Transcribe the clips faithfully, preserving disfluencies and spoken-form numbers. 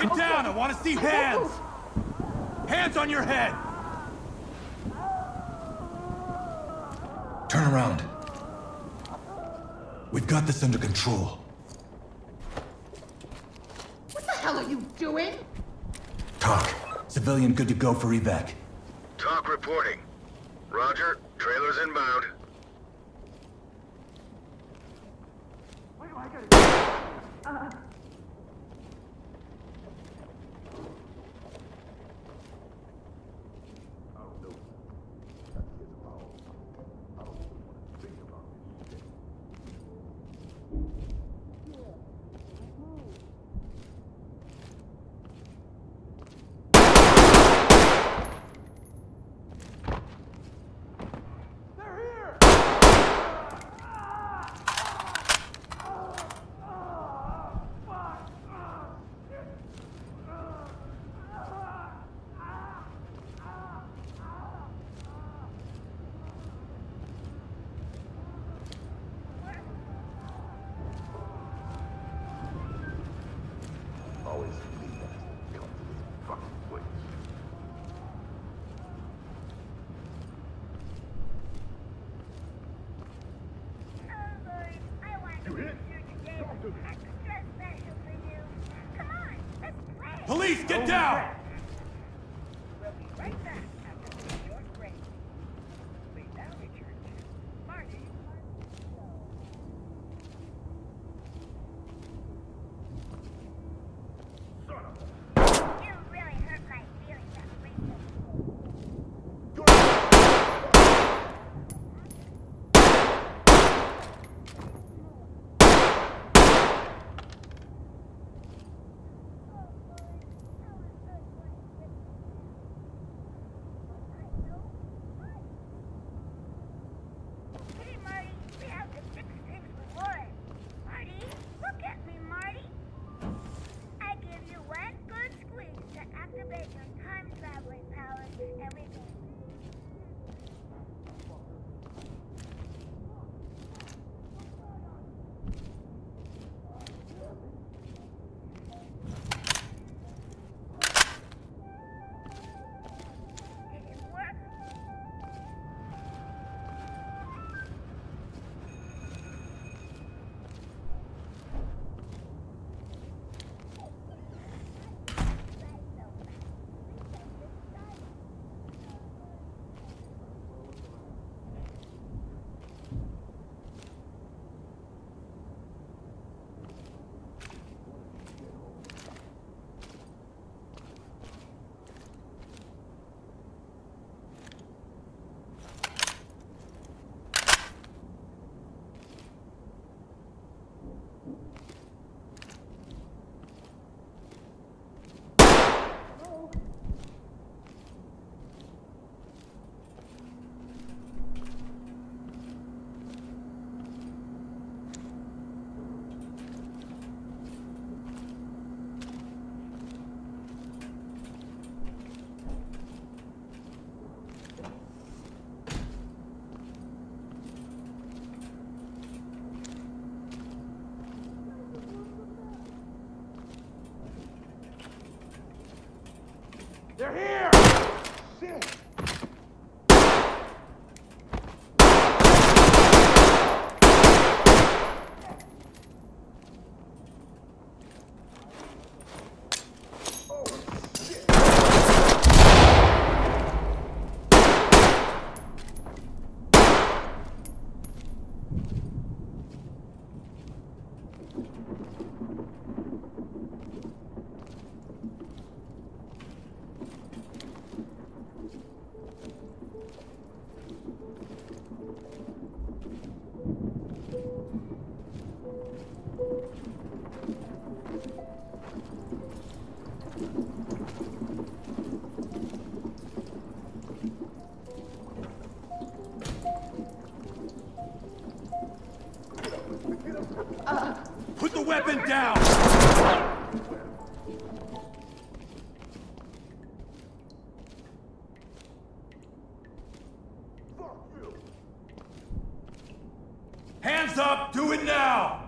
Get down! I want to see hands! Hands on your head! Turn around. We've got this under control. What the hell are you doing? T O C. Civilian good to go for evac. T O C reporting. Roger. Trailers inbound. Wait, I gotta go. Uh... Police, get down! We'll be right back after your break. Please now return to Marty. Son of a... You really hurt my feelings after we... They're here! Shit! Weapon down! Hands up! Do it now!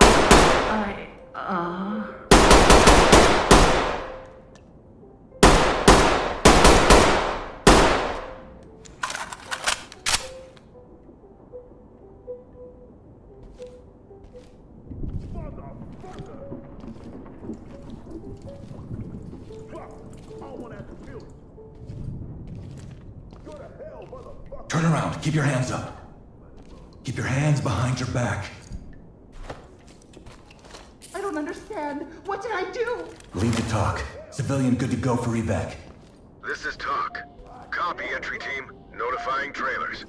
I... uh... Turn around. Keep your hands up. Keep your hands behind your back. I don't understand. What did I do? Lead to T O C. Civilian good to go for evac. This is T O C. Copy, entry team. Notifying trailers.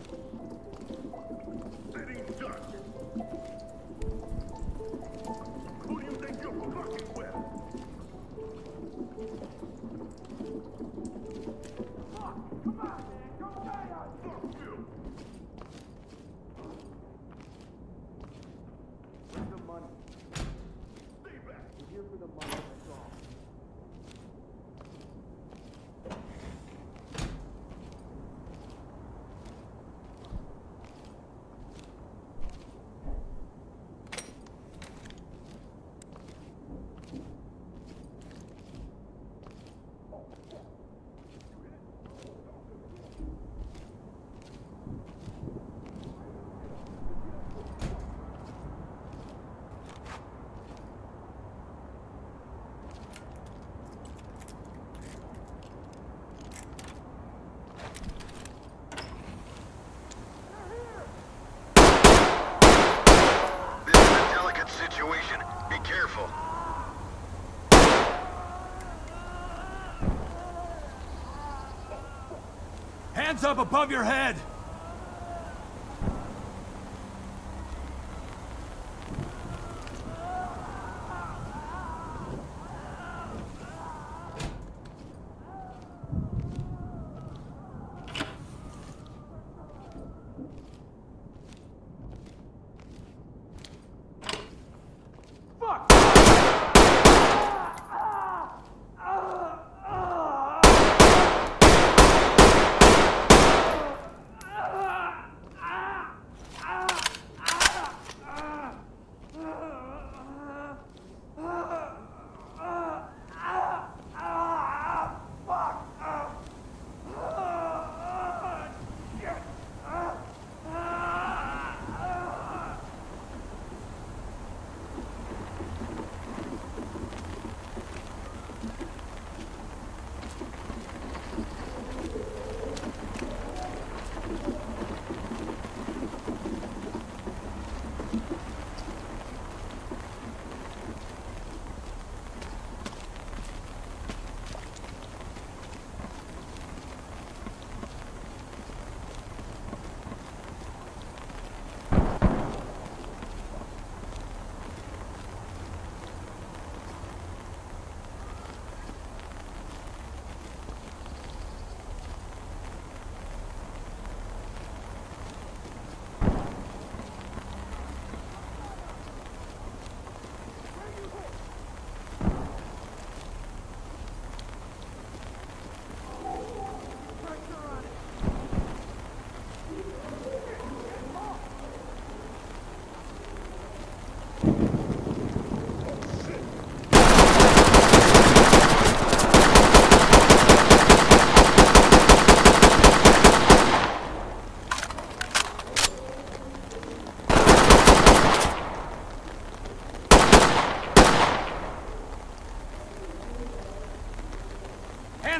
Hands up above your head!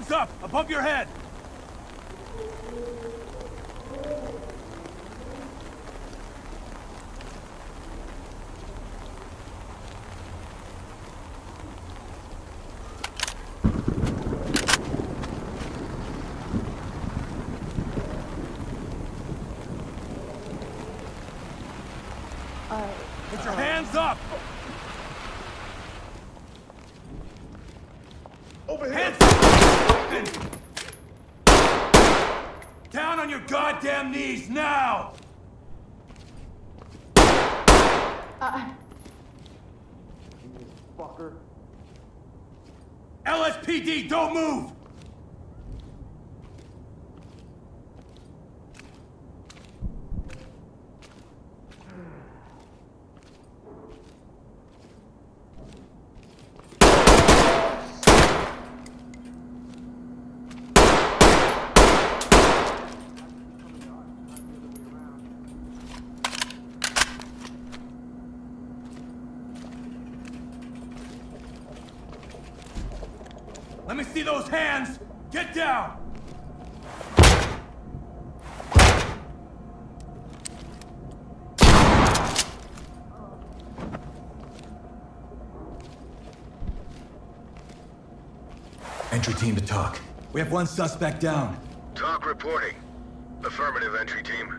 Hands up, above your head! Put your hands up! Over here! Hands up! Down on your goddamn knees, now! Uh... Fucker. L S P D, don't move! Let me see those hands! Get down! Entry team to T O C. We have one suspect down. T O C reporting. Affirmative, entry team.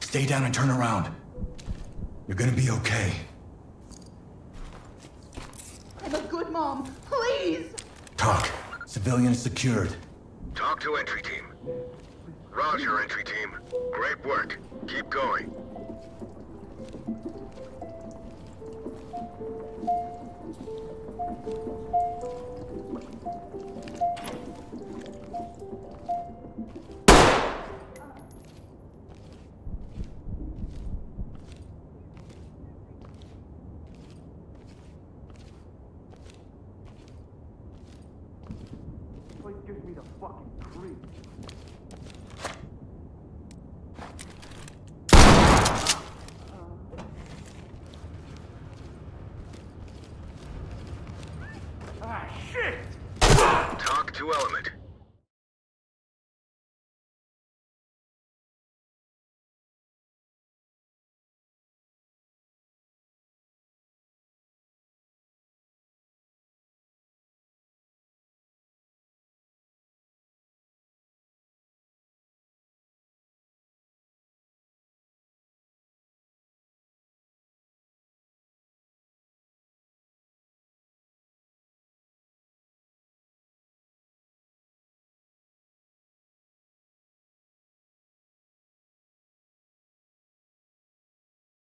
Stay down and turn around. You're gonna be okay. I'm a good mom. Please! T O C. Civilian secured. T O C to entry team. Roger, entry team. Great work. Keep going. Gives me the fucking creep. Ah, shit! T O C to element.